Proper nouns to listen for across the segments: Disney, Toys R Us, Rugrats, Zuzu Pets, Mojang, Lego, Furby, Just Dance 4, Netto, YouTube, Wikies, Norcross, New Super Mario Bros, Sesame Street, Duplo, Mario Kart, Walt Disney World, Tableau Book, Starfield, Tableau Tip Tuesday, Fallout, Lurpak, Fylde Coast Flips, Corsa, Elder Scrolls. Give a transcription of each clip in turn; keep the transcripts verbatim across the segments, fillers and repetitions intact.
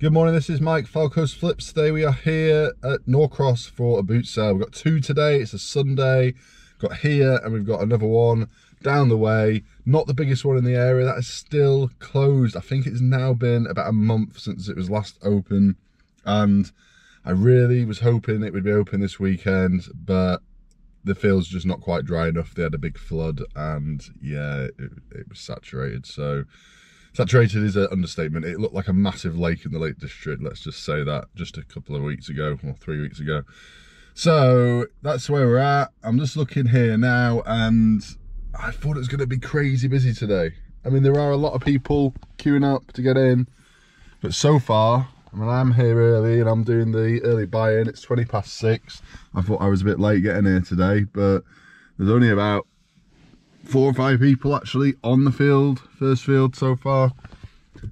Good morning, this is Mike, Fylde Coast Flips. Today we are here at Norcross for a boot sale. We've got two today, it's a Sunday. Got here and we've got another one down the way. Not the biggest one in the area, that is still closed. I think it's now been about a month since it was last open. And I really was hoping it would be open this weekend, but the field's just not quite dry enough. They had a big flood and yeah, it, it was saturated, so. Saturated is an understatement. It looked like a massive lake in the Lake District, let's just say that, just a couple of weeks ago, or three weeks ago. So that's where we're at. I'm just looking here now, and I thought it was going to be crazy busy today. I mean, there are a lot of people queuing up to get in, but so far, I mean, I'm here early and I'm doing the early buy-in. It's twenty past six. I thought I was a bit late getting here today, but there's only about four or five people actually on the field, first field so far.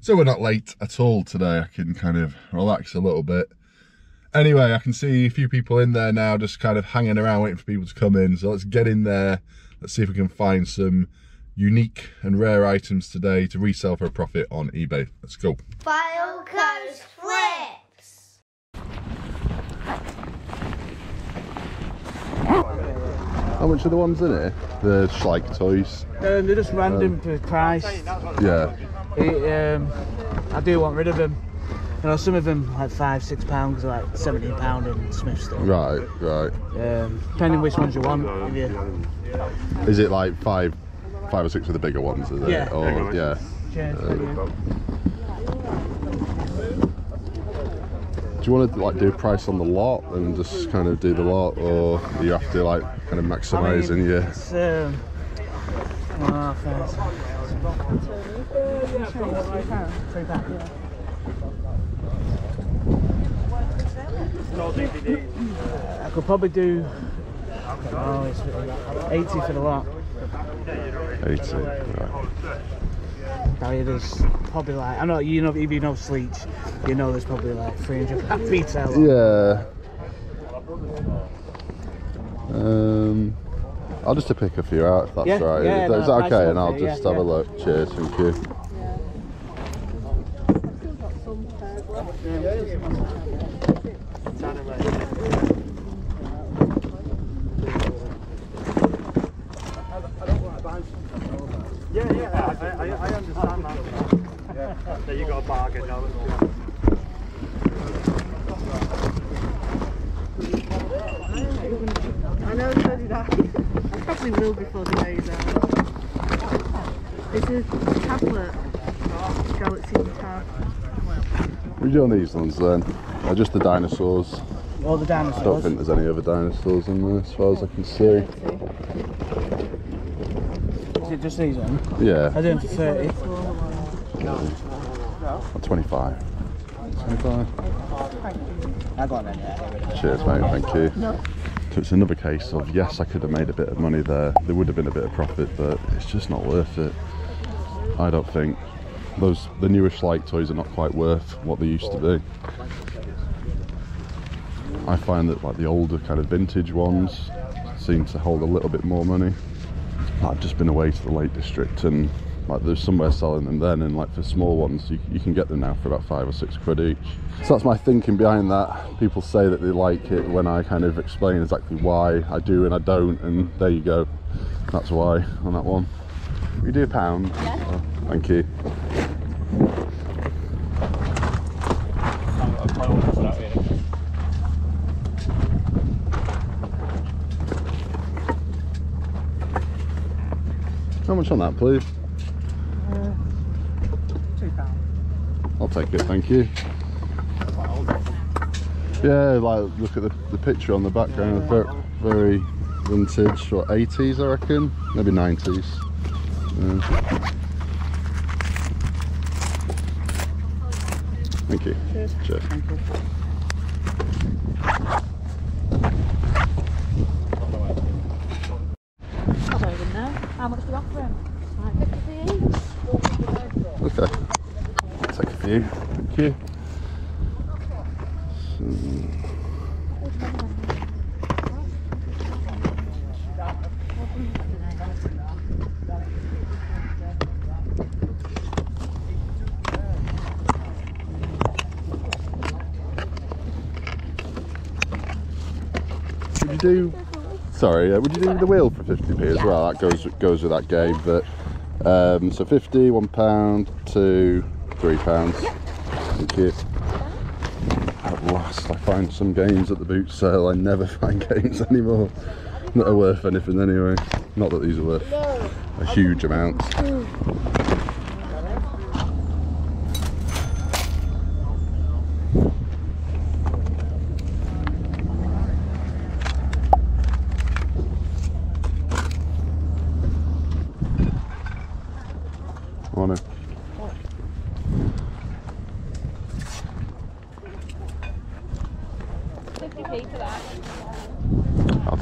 So we're not late at all today. I can kind of relax a little bit. Anyway, I can see a few people in there now just kind of hanging around waiting for people to come in. So let's get in there. Let's see if we can find some unique and rare items today to resell for a profit on eBay. Let's go. Fylde Coast Flips. How much are the ones in here? The Schleich toys. Um, they're just random um, for price. Yeah. It, um, I do want rid of them. You know, some of them like five, six pounds, like seventeen pound in Smith stuff. Right, right. Um, depending which ones you want. You... Is it like five, five or six of the bigger ones? Is it? Yeah. Or, yeah. Cheers, uh, do you want to like do a price on the lot and just kind of do the lot, or do you have to like kind of maximise? I mean, and yeah. It's, um, oh, uh, I could probably do oh, it's really eighty for the lot. eighty, right. Now there's probably like, I know, you know, if you know Schleich, you know there's probably like three hundred retail. Yeah. Um, I'll just pick a few out if that's yeah, right. Yeah, is no, that nice okay? And I'll there, just yeah, have yeah. a look. Cheers, thank you. Yeah, yeah, I, I, I understand that. Yeah. So you got a bargain now. I know, so did I. I probably will before the day is out. It's a tablet. Galaxy tab. We're doing these ones then. They're just the dinosaurs. All the dinosaurs? I don't think there's any other dinosaurs in there as far as I can see. Is it just these ones? Yeah. I did them for thirty. Or twenty-five. twenty-five. I got them there. Cheers, mate. Thank you. No. So it's another case of, yes, I could have made a bit of money there. There would have been a bit of profit, but it's just not worth it. I don't think. Those, the newer Schleich toys are not quite worth what they used to be. I find that like the older kind of vintage ones seem to hold a little bit more money. I've just been away to the Lake District and like there's somewhere selling them then, and like for small ones you, you can get them now for about five or six quid each. So that's my thinking behind that. People say that they like it when I kind of explain exactly why I do and I don't, and there you go, that's why on that one. We do a pound. Yeah. Oh, thank you. How much on that, please? Uh, two pounds. I'll take it, thank you. Yeah, like look at the, the picture on the background. Yeah. Very, very vintage, or eighties, I reckon. Maybe nineties. Yeah. Thank you. Cheers. Cheers. Thank you. How much do you offer him? fifty p. Okay. I'll take a few. Thank you. So... you do? Sorry, uh, would you do the wheel for fifty p as yeah. well? That goes goes with that game. But um, so fifty, one pound, two, three pounds. Yep. Thank you. At last, I find some games at the boot sale. I never find games anymore that are worth anything anyway. Not that these are worth a huge amount.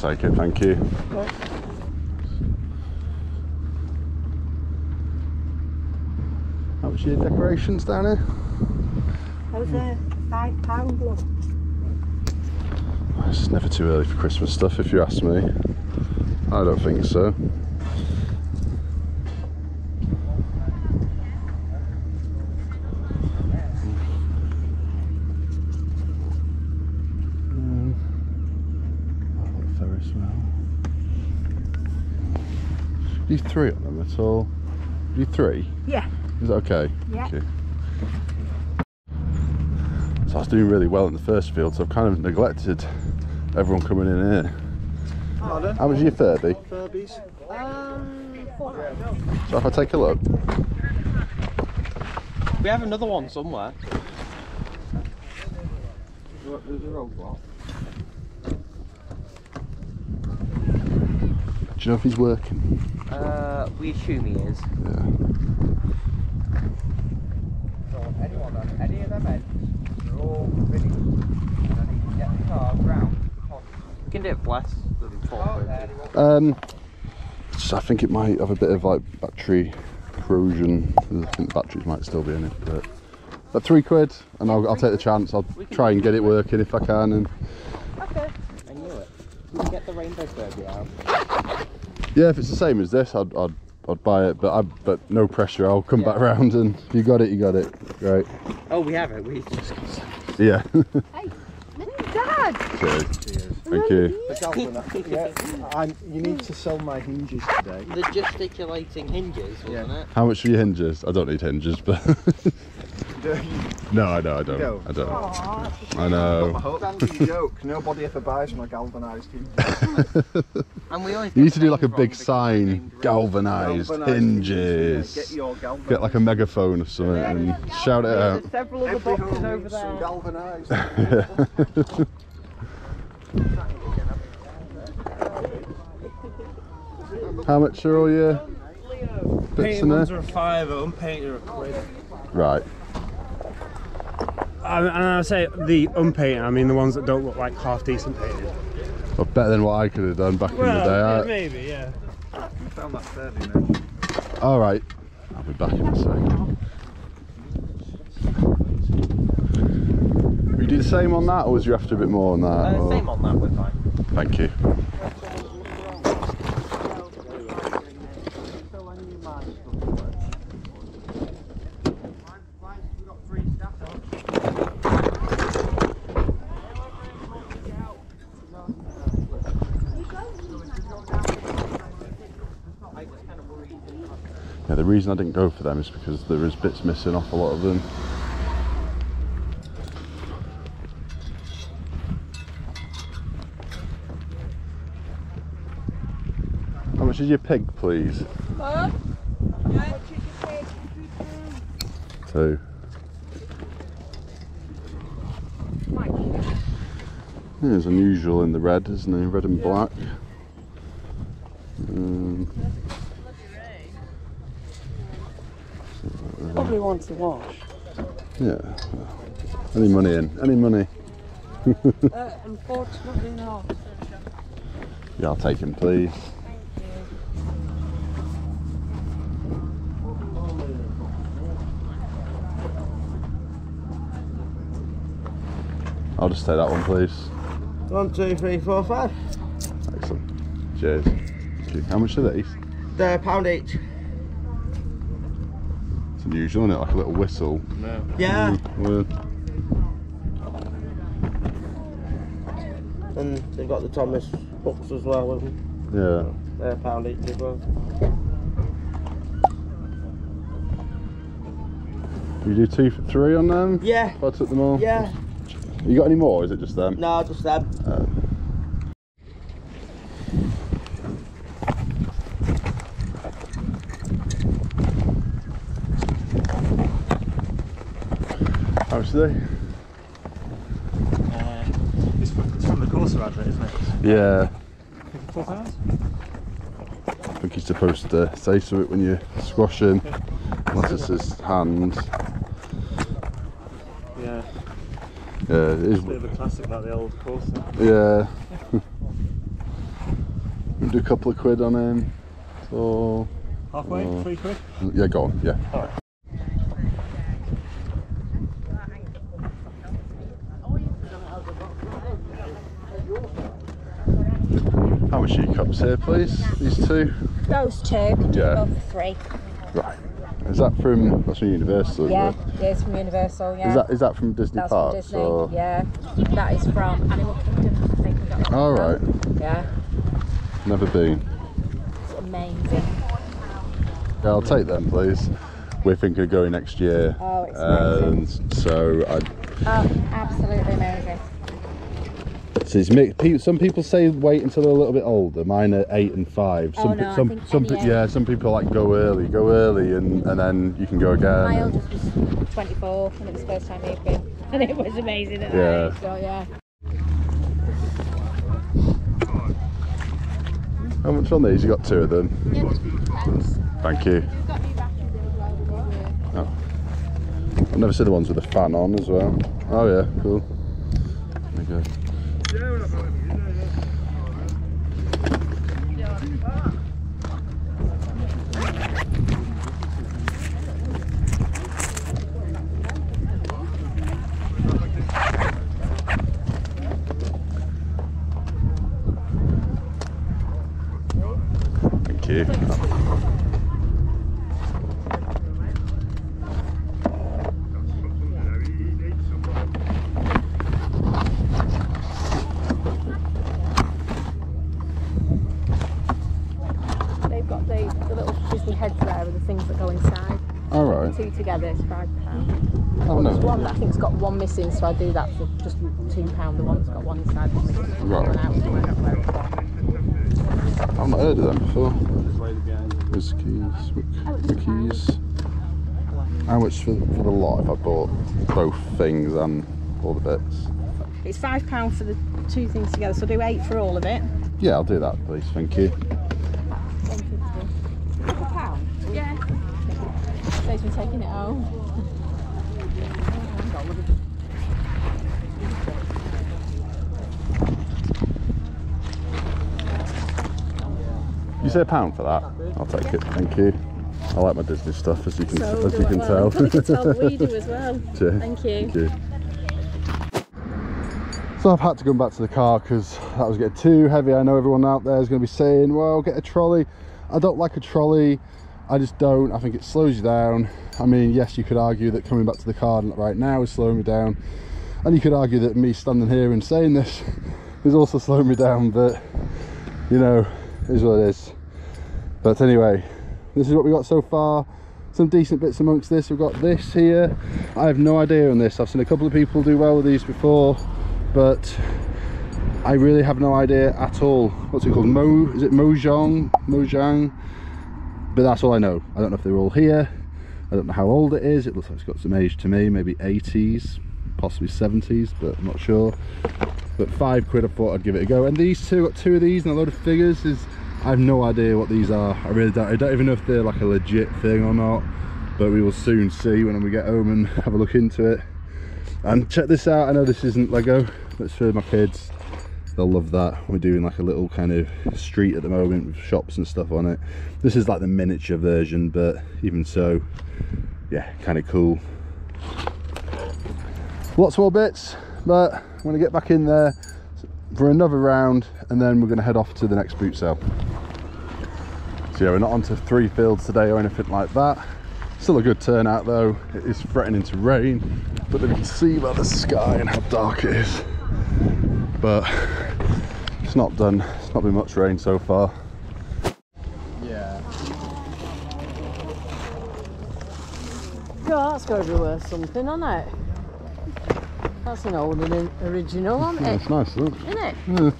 Take it, thank you. Right. How was your decorations down here? That was a five pound love. It's never too early for Christmas stuff, if you ask me. I don't think so. You three on them at all? You three? Yeah. Is that okay? Yeah. Okay. So I was doing really well in the first field, so I've kind of neglected everyone coming in here. Pardon? How much is your Furby? Furbies. Um, four. So if I take a look. We have another one somewhere. There's a roadblock. Do you know if he's working? Uh, we assume he is. Yeah. So anyone on any of them ends, they're all ready. And I need to get the car round. You can do it blessed. Um, so I think it might have a bit of like battery corrosion. I think the batteries might still be in it, but but three quid, and I'll, I'll take the chance. I'll try and get it working if I can. And okay. I knew it. You can get the rainbow derby out. Yeah, if it's the same as this, I'd I'd, I'd buy it, but I but no pressure. I'll come yeah. back round, and if you got it, you got it. Right. Oh, we have it. We just got some. Yeah. Hey, Dad. Okay. Cheers. Thank you. Yeah, I'm, you need to sell my hinges today. The gesticulating hinges, wasn't yeah. it? How much are your hinges? I don't need hinges, but. No, I know, I don't. No. I don't. Aww. I know. It's a joke. Nobody ever buys my galvanised hinges. And we always you need to do like a big sign, galvanised, galvanised hinges. Get, your galvanised. Get like a megaphone or something yeah, and galvanised. Shout it out. There's several other boxes over there. Galvanised. How much are all your bits in there? Painted ones are a five, unpainted are a quid. Right. And I say the unpainted, I mean the ones that don't look like half decent painted. Well, better than what I could have done back well, in the day. Well, yeah, maybe, yeah. I found that fairly now. All right, I'll be back in a second. Will you do the same on that, or was you after a bit more on that? Uh, same on that, we're fine. Thank you. Yeah, the reason I didn't go for them is because there is bits missing off a lot of them. How much is your pig, please? Mum? How much is your pig? Two. Yeah, it's unusual in the red, isn't it? Red and black. Um, Probably wants a wash. Yeah. Any money in? Any money? uh, unfortunately not. Yeah, I'll take him, please. Thank you. I'll just take that one, please. One, two, three, four, five. Excellent. Cheers. How much are these? They're a pound each. Unusual, isn't it? Like a little whistle. No. Yeah. Mm, And they've got the Thomas books as well, haven't they? Yeah. They're a pound each as well. You do two for three on them? Yeah. If I took them all? Yeah. You got any more, or is it just them? No, just them. Uh, How much are they? Uh, it's, it's from the Corsa advert, isn't it? Yeah. Four pounds? I think he's supposed to say to it when you squash him. Yeah. Unless it's his hand. Yeah. Yeah, it is. It's a bit of a classic like the old Corsa. Yeah. We'll do a couple of quid on him. So. Halfway? Uh, three quid? Yeah, go on, yeah. All right. How much are your cups here, please? These two? Those two. Yeah. Both three. Right. Is that from? That's from Universal. Yeah, isn't it? Yeah, it's from Universal. Yeah. Is that is that from Disney that's Park? That's from Disney. Or? Yeah. That is from Animal Kingdom. I think we got. All right. From. Yeah. Never been. It's amazing. Yeah, I'll take them, please. We're thinking of going next year. Oh, it's amazing. And so I. Oh, absolutely amazing. So it's mixed. Some people say wait until they're a little bit older. Mine are eight and five. Some, oh no, some, some, yeah. Some people like go early, go early, and and then you can go again. My oldest was twenty-four, and it was the first time he'd been, and it was amazing. At yeah. Age, so yeah. How much on these? You got two of them. Yeah, thank you. Oh. I've never seen the ones with the fan on as well. Oh yeah, cool. There you go. Thank you. Two together, it's five pounds. Oh, no. There's one that I think's got one missing, so I do that for just two pound. The one's got one inside. Right. I've not heard of them before. Whiskies, Wickies. How much for, for the lot if I bought both things and all the bits? It's five pound for the two things together, so I'll do eight for all of it. Yeah, I'll do that, please. Thank you. We're taking it out. You say a pound for that? I'll take yeah. it. Thank you. I like my Disney stuff, as you can so as you can well. tell. You can tell we do as well. Cheers. Thank you. Thank you. So I've had to come back to the car because that was getting too heavy. I know everyone out there is going to be saying, "Well, get a trolley." I don't like a trolley. I just don't. I think it slows you down. I mean, yes, you could argue that coming back to the car right now is slowing me down, and you could argue that me standing here and saying this is also slowing me down, but you know, it is what it is. But anyway, this is what we got so far. Some decent bits amongst this. We've got this here. I have no idea on this. I've seen a couple of people do well with these before, but I really have no idea at all. What's it called? Mo? Is it Mojang? Mojang? But that's all I know. I don't know if they're all here. I don't know how old it is. It looks like it's got some age to me, maybe eighties, possibly seventies, but I'm not sure. But five quid, I thought I'd give it a go. And these two, got two of these and a load of figures. Is I have no idea what these are. I really don't. I don't even know if they're like a legit thing or not, but we will soon see when we get home and have a look into it. And check this out. I know this isn't Lego, but it's for my kids. They'll love that. We're doing like a little kind of street at the moment with shops and stuff on it. This is like the miniature version, but even so, yeah, kind of cool. Lots more bits, but I'm gonna get back in there for another round, and then we're gonna head off to the next boot sale. So yeah, we're not onto three fields today or anything like that. Still a good turnout though. It is threatening to rain, but you can see by the sky and how dark it is. But It's not done. It's not been much rain so far. Yeah. God, that's got to be worth something, on it? That's an old and original, isn't it? Yeah, it's nice, look. Isn't it? Yeah.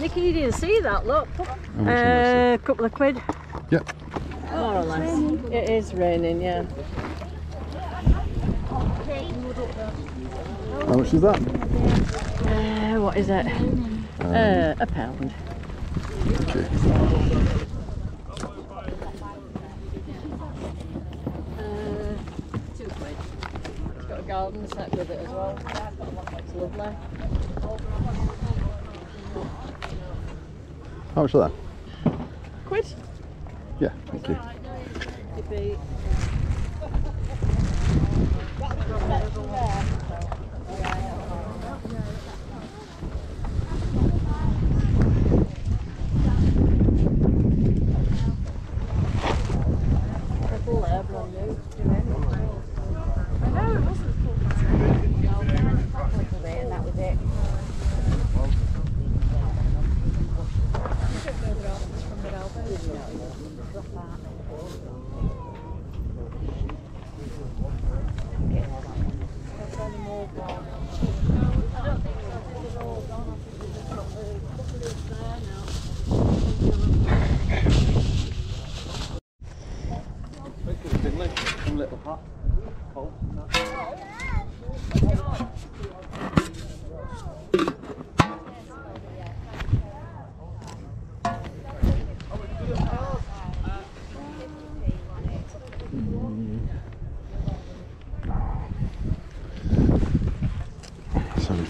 Nikki, you didn't see that, look. A uh, couple of quid. Yep. More or less. It is raining, yeah. How much is that? Uh, what is it? Um, uh, a pound. Okay. Uh, two quid. It's got a garden set with it as well. It's lovely. How much is that? Quid? Yeah, thank you. Debate.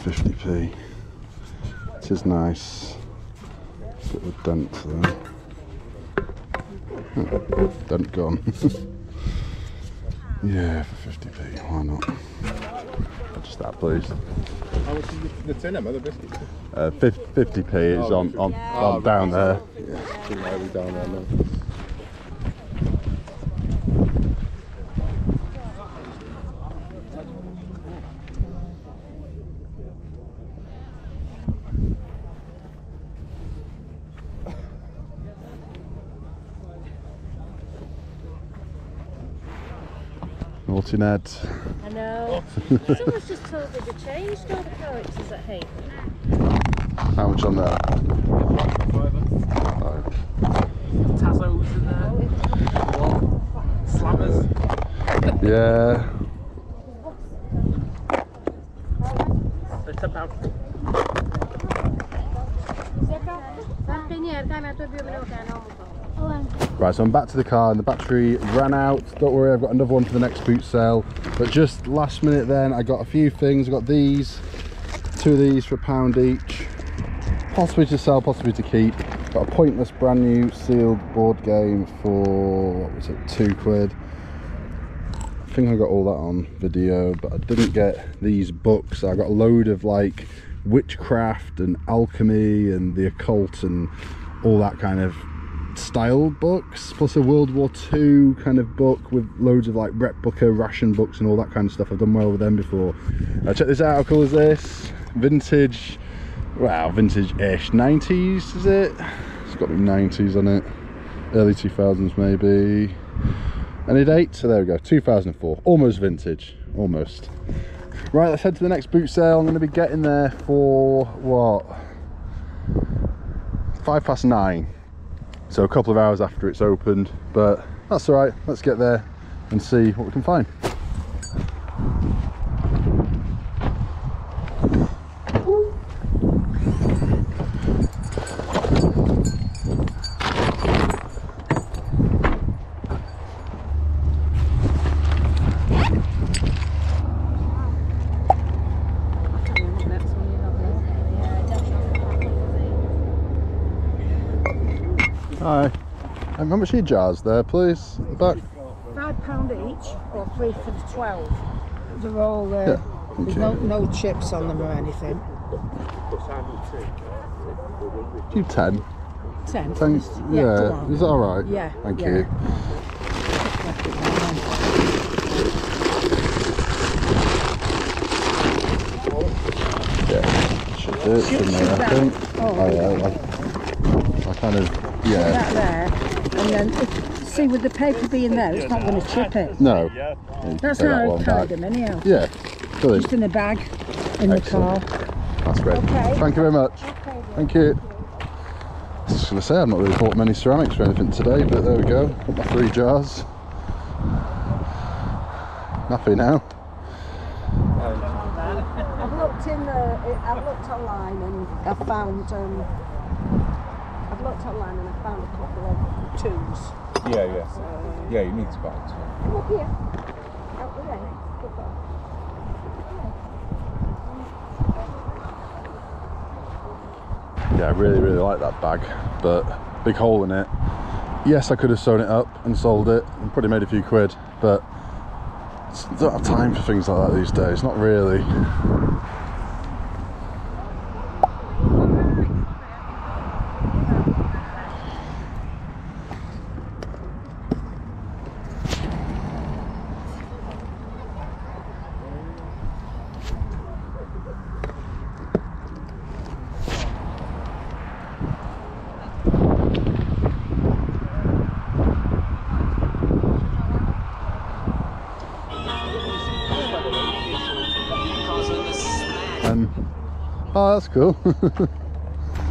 fifty p. It is nice. Bit of a dent there. Oh, dent gone. Yeah, for fifty p. Why not? Just that, please. How much is the tin? Are the biscuits? Uh, fifty p is oh, on on, yeah. on oh, down there. Yeah, too low down there now. Ned. I know. Someone's just told me they changed all the characters at Hay. How much on that? Oh. Tazos in there. What? Slammers. Yeah. It's about. Right, so I'm back to the car and the battery ran out. Don't worry, I've got another one for the next boot sale. But just last minute then, I got a few things. I got these, two of these for a pound each. Possibly to sell, possibly to keep. Got a pointless brand new sealed board game for, what was it, two quid. I think I got all that on video, but I didn't get these books. I got a load of like witchcraft and alchemy and the occult and all that kind of style books, plus a World War Two kind of book with loads of like rep booker ration books and all that kind of stuff. I've done well with them before. Uh, check this out. How cool is this? Vintage, wow, vintage-ish, nineties is it? It's got to be nineties on it, early two thousands maybe. Any date? So there we go, two thousand four, almost vintage, almost. Right, let's head to the next boot sale. I'm going to be getting there for what, five past nine. So a couple of hours after it's opened, but that's all right. Let's get there and see what we can find. How much are your jars there, please? Back. Five pound each, or three for the twelve. They're all uh, yeah, there's no, no chips on them or anything. Do ten. Ten. Ten. Yeah. yeah. Is that all right? Yeah. Thank yeah. you. Yeah. Should do. do it from there, I think. Oh, oh yeah, I, I kind of, yeah. That there, and then, if, see, with the paper being there, it's not going to chip it. No. That's how I tied them anyhow. Yeah, good. Just in a bag, in Excellent. the car. That's great. Okay. Thank you very much. Okay, Thank you. I was going to say, I've not really bought many ceramics or anything today, but there we go. Got my three jars. Happy now. I've looked in the. I've looked online and I've found. Um, I've looked online and I've found a couple of twos. Yeah, yeah. So, yeah, you need to buy two. Come up here. Out the way. Goodbye. Yeah, I really, really like that bag, but big hole in it. Yes, I could have sewn it up and sold it and probably made a few quid, but I don't have time for things like that these days, not really. Oh, that's cool.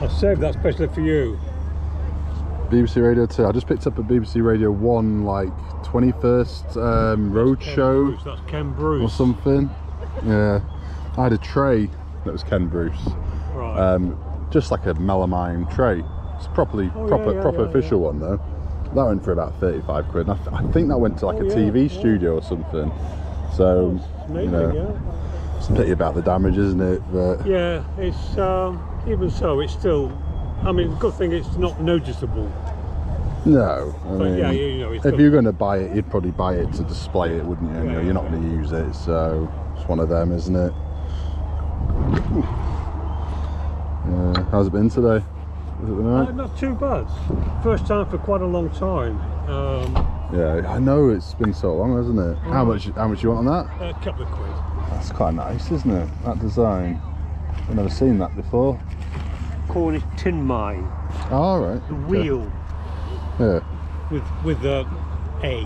I saved that specially for you. B B C Radio two. I just picked up a B B C Radio one, like twenty-first um, roadshow. That's Ken Bruce. Or something. Yeah. I had a tray that was Ken Bruce. Right. Um, just like a melamine tray. It's a properly, oh, proper, yeah, yeah, proper yeah, official yeah. one though. That went for about thirty-five quid. And I, th I think that went to like oh, a yeah, T V yeah. studio or something. So, amazing, you know. Yeah. It's a pity about the damage, isn't it? But yeah, it's um, even so, it's still. I mean, good thing it's not noticeable. No, I but mean, yeah, you know, it's if good. you're going to buy it, you'd probably buy it to display it, wouldn't you? Yeah, you know, you're not yeah. going to use it, so it's one of them, isn't it? Uh, how's it been today? Is it uh, not too bad. First time for quite a long time. Um, yeah, I know it's been so long, hasn't it? How much? How much you want on that? A couple of quid. That's quite nice, isn't it? That design. I've never seen that before. Call it tin mine. Oh, all right. The wheel. Yeah. With with a A.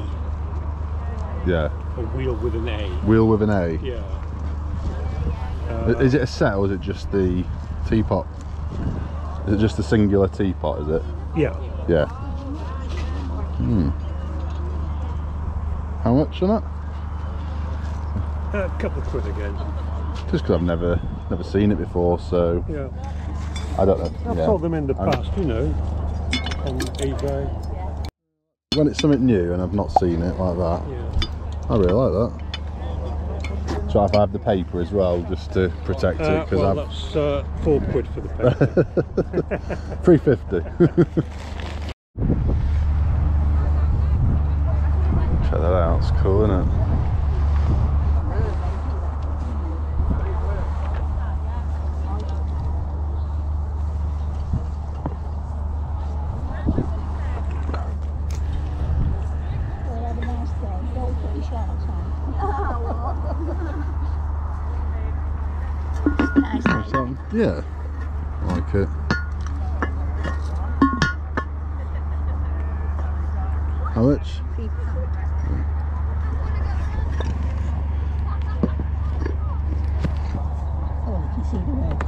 Yeah. A wheel with an A. Wheel with an A. Yeah. Uh, is it a set or is it just the teapot? Is it just the singular teapot? Is it? Yeah. Yeah. Hmm. How much on that? A couple of quid again. Just because I've never, never seen it before, so yeah, I don't know. I've yeah. sold them in the past, I'm, you know, on eBay. When it's something new and I've not seen it like that, yeah. I really like that. So I have the paper as well, just to protect uh, it, because well, I've that's uh, four quid for the paper. Three fifty. Check that out. It's cool, isn't it? Yeah, I like it. How much? Oh, I can see the road.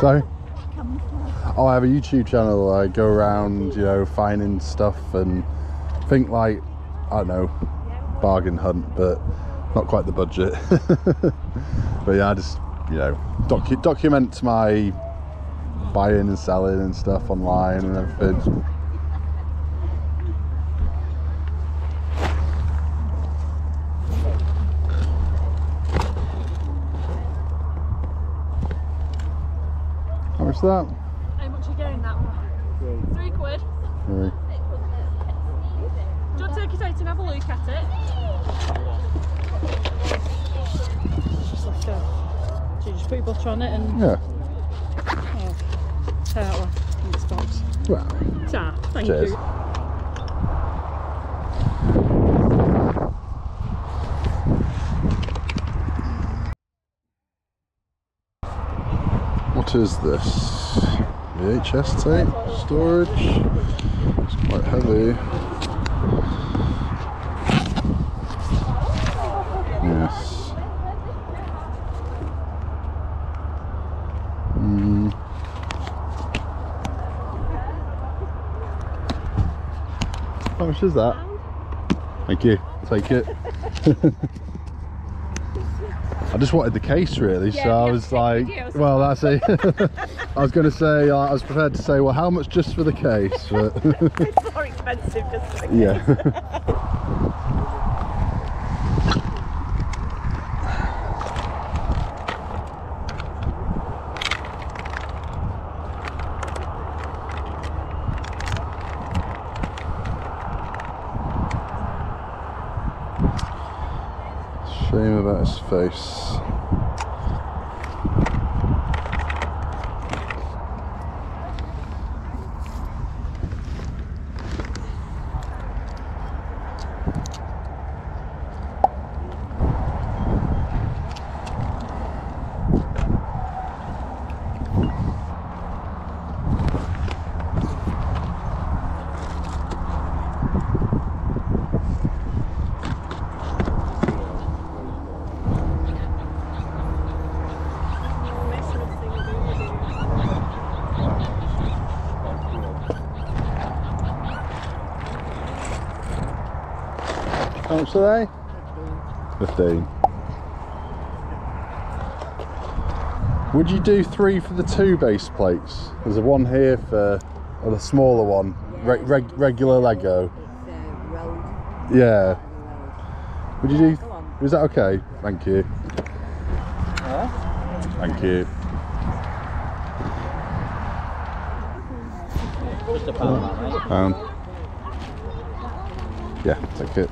Sorry? Oh, I have a YouTube channel. I go around, you know, finding stuff and think like, I don't know, bargain hunt, but not quite the budget. But yeah, I just, you know, docu document my buying and selling and stuff online and everything. How much is that? Three quid. Three. Do you want to take it out and have a look at it? It's just like a... So you just put your butter on it and... Yeah. Oh, it's Xbox. Wow. Ah, thank Cheers. you. What is this? V H S tape? Storage? It's quite heavy. Yes. How much is that? Thank you. Take it. I just wanted the case really, yeah, so I was like, well, that's it. I was going to say, I was prepared to say, well, how much just for the case? But it's more expensive just for the case. Yeah. Shame about his face. How much are they? fifteen. Would you do three for the two base plates? There's a one here for, or the smaller one, yeah, Re reg regular Lego. It's a road. Yeah. Road. Would you do, go on. Is that okay? Thank you. Huh? Thank you. Just a pound, right? Yeah, take it.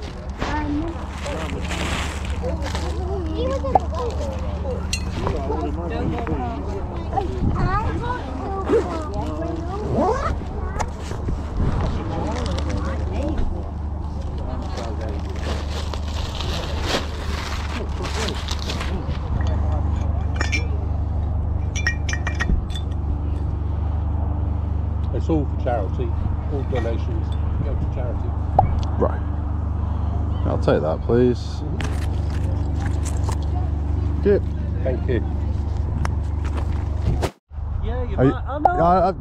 It's all for charity. All donations go to charity. Right. I'll take that, please. Mm-hmm. Yep. Thank you. Yeah, you might. I, know. I,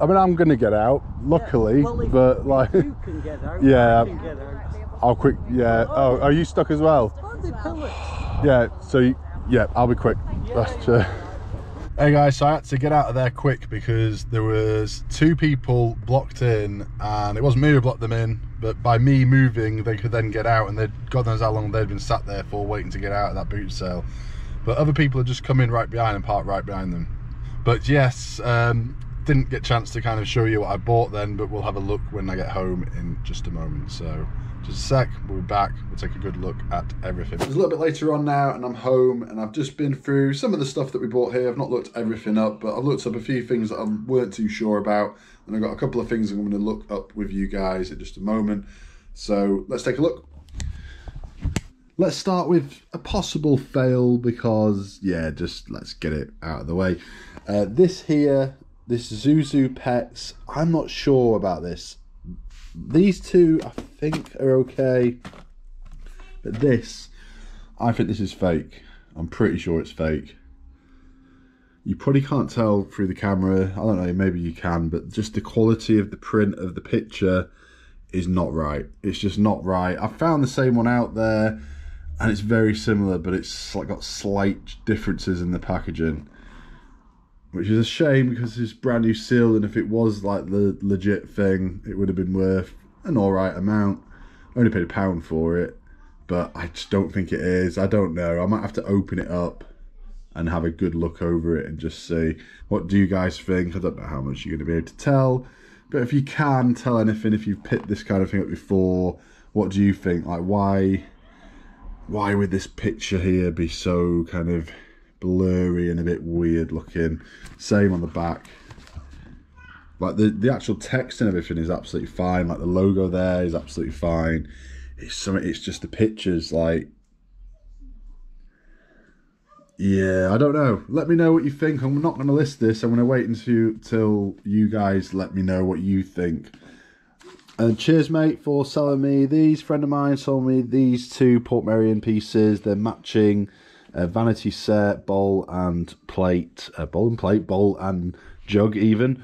I mean, I'm going to get out, luckily, yeah. well, but like... You can get out. Yeah. Can get out. I'll quick, yeah. Oh, are you stuck as well? Yeah, so, you, yeah, I'll be quick. That's true. Hey guys, so I had to get out of there quick because there was two people blocked in, and it wasn't me who blocked them in, but by me moving they could then get out, and they'd, God knows how long they'd been sat there for waiting to get out of that boot sale. But other people had just come in right behind and parked right behind them. But yes, um, didn't get a chance to kind of show you what I bought then, but we'll have a look when I get home in just a moment. So just a sec, we'll be back, we'll take a good look at everything. It's a little bit later on now and I'm home, and I've just been through some of the stuff that we bought here. I've not looked everything up, but I've looked up a few things that I weren't too sure about, and I've got a couple of things I'm going to look up with you guys in just a moment. So let's take a look. Let's start with a possible fail because, yeah, just let's get it out of the way. Uh, this here, this Zuzu Pets, I'm not sure about this. These two, I think, are okay, but this, I think this is fake. I'm pretty sure it's fake. You probably can't tell through the camera. I don't know, maybe you can, but just the quality of the print of the picture is not right. It's just not right. I found the same one out there, and it's very similar, but it's like got slight differences in the packaging, which is a shame because it's brand new sealed, and if it was like the legit thing, it would have been worth an alright amount. I only paid a pound for it, but I just don't think it is. I don't know. I might have to open it up and have a good look over it and just see. What do you guys think? I don't know how much you're going to be able to tell, but if you can tell anything, if you've picked this kind of thing up before, what do you think? Like, why, why would this picture here be so kind of blurry and a bit weird looking? Same on the back. Like the, the actual text and everything is absolutely fine. Like the logo there is absolutely fine. It's some, it's just the pictures. Like, yeah, I don't know. Let me know what you think. I'm not going to list this. I'm going to wait until you guys let me know what you think. And cheers, mate, for selling me these. Friend of mine sold me these two Portmeirion pieces. They're matching uh, vanity set, bowl and plate, uh, bowl and plate, bowl and jug even.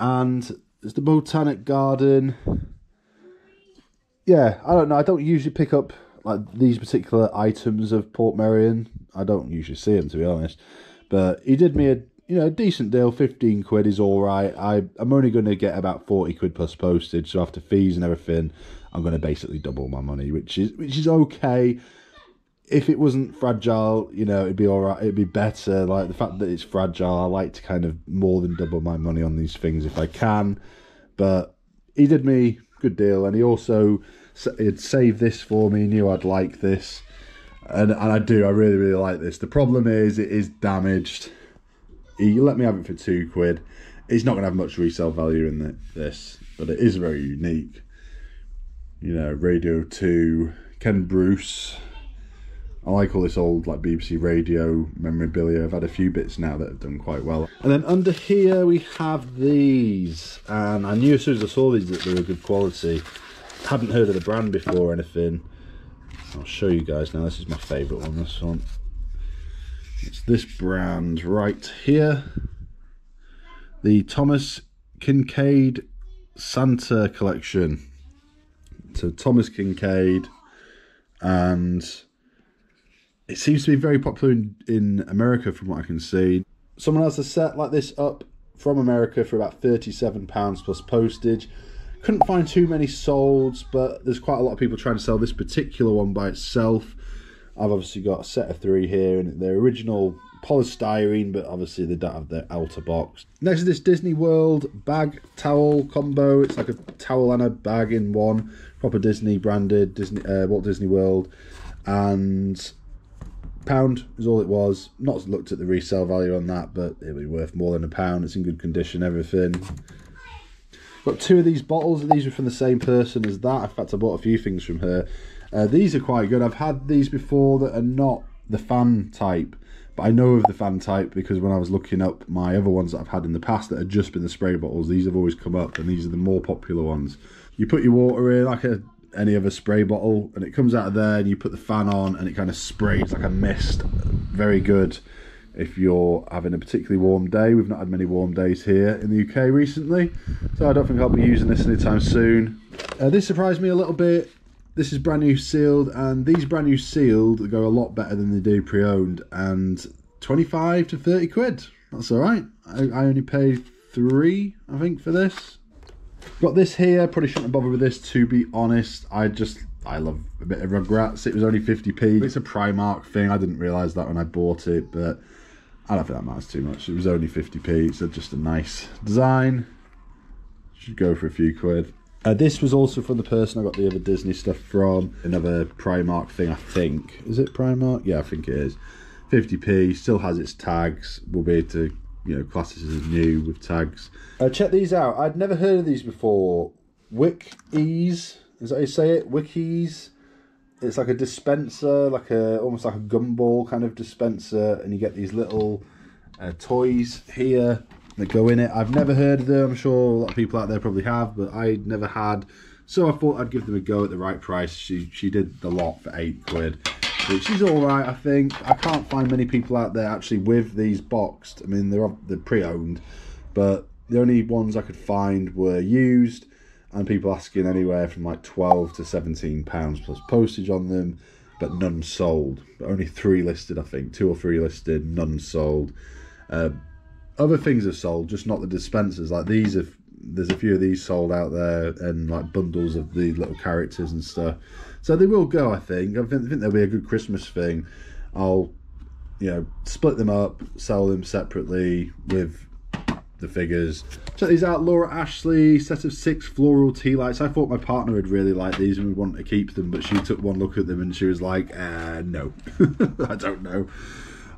And it's the Botanic Garden. Yeah, I don't know. I don't usually pick up like these particular items of Portmeirion. I don't usually see them, to be honest. But he did me a you know a decent deal. Fifteen quid is all right. I I'm only going to get about forty quid plus postage. So after fees and everything, I'm going to basically double my money, which is which is okay. If it wasn't fragile, you know, it'd be all right. It'd be better. Like the fact that it's fragile, I like to kind of more than double my money on these things if I can. But he did me a good deal, and he also he'd saved this for me. He knew I'd like this, and and I do. I really really like this. The problem is it is damaged. He let me have it for two quid. It's not gonna have much resale value in the, this, but it is very unique. You know, Radio Two, Ken Bruce. I like all this old like B B C radio memorabilia. I've had a few bits now that have done quite well. And then under here we have these. And I knew as soon as I saw these that they were good quality. Hadn't heard of the brand before or anything. I'll show you guys now. This is my favourite one, this one. It's this brand right here. The Thomas Kinkade Santa Collection. So Thomas Kinkade, and it seems to be very popular in, in America from what I can see. Someone else has set like this up from America for about thirty-seven pounds plus postage. Couldn't find too many solds, but there's quite a lot of people trying to sell this particular one by itself. I've obviously got a set of three here, and they're original polystyrene, but obviously they don't have their outer box. Next is this Disney World bag towel combo. It's like a towel and a bag in one. Proper Disney branded, Disney uh, Walt Disney World. And pound is all it was. Not looked at the resale value on that, but it'll be worth more than a pound. It's in good condition, everything. Got two of these bottles. These were from the same person as that. In fact, I bought a few things from her. Uh, these are quite good. I've had these before that are not the fan type, but I know of the fan type because when I was looking up my other ones that I've had in the past that had just been the spray bottles, these have always come up, and these are the more popular ones. You put your water in like a any other spray bottle, and it comes out of there, and you put the fan on, and it kind of sprays like a mist. Very good if you're having a particularly warm day. We've not had many warm days here in the U K recently, so I don't think I'll be using this anytime soon. Uh, this surprised me a little bit. This is brand new sealed, and these brand new sealed go a lot better than they do pre-owned, and twenty-five to thirty quid, that's all right. I, I only paid three, I think, for this. Got this here. Probably shouldn't have bothered with this, to be honest. I just, I love a bit of Rugrats. It was only fifty p. It's a Primark thing. I didn't realise that when I bought it, but I don't think that matters too much. It was only fifty p, so just a nice design. Should go for a few quid. Uh, this was also from the person I got the other Disney stuff from. Another Primark thing, I think. Is it Primark? Yeah, I think it is. fifty p, still has its tags. We'll be able to, you know, classes is new with tags. Uh, check these out. I'd never heard of these before. Wikies, is that how you say it? Wikies. It's like a dispenser, like a almost like a gumball kind of dispenser, and you get these little uh, toys here that go in it. I've never heard of them. I'm sure a lot of people out there probably have, but I'd never had. So I thought I'd give them a go at the right price. She she did the lot for eight quid. Which is all right, I think. I can't find many people out there actually with these boxed. I mean, they're they're pre-owned, but the only ones I could find were used, and people asking anywhere from like twelve to seventeen pounds plus postage on them, but none sold. But only three listed, I think. Two or three listed, none sold. Uh, other things have sold, just not the dispensers. Like these, have, there's a few of these sold out there, and like bundles of the little characters and stuff. So they will go, I think. I think, think they'll be a good Christmas thing. I'll, you know, split them up, sell them separately with the figures. Check these out. Laura Ashley, set of six floral tea lights. I thought my partner would really like these and would want to keep them, but she took one look at them and she was like, uh, no. I don't know.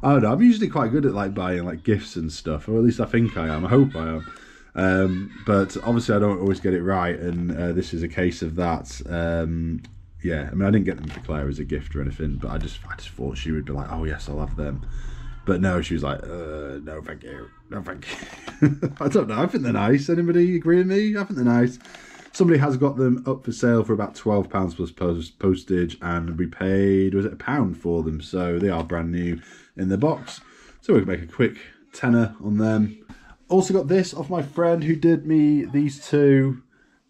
I don't know. I'm usually quite good at like buying like gifts and stuff, or at least I think I am. I hope I am. Um, but obviously I don't always get it right, and uh, this is a case of that. Um, yeah, I mean, I didn't get them for Claire as a gift or anything, but I just I just thought she would be like, oh yes, I'll have them. But no, she was like, uh, no thank you, no thank you. I don't know, I think they're nice. Anybody agree with me? I think they're nice. Somebody has got them up for sale for about twelve pounds plus post postage, and we paid, was it a pound for them? So they are brand new in the box. So we can make a quick tenner on them. Also got this off my friend who did me these two,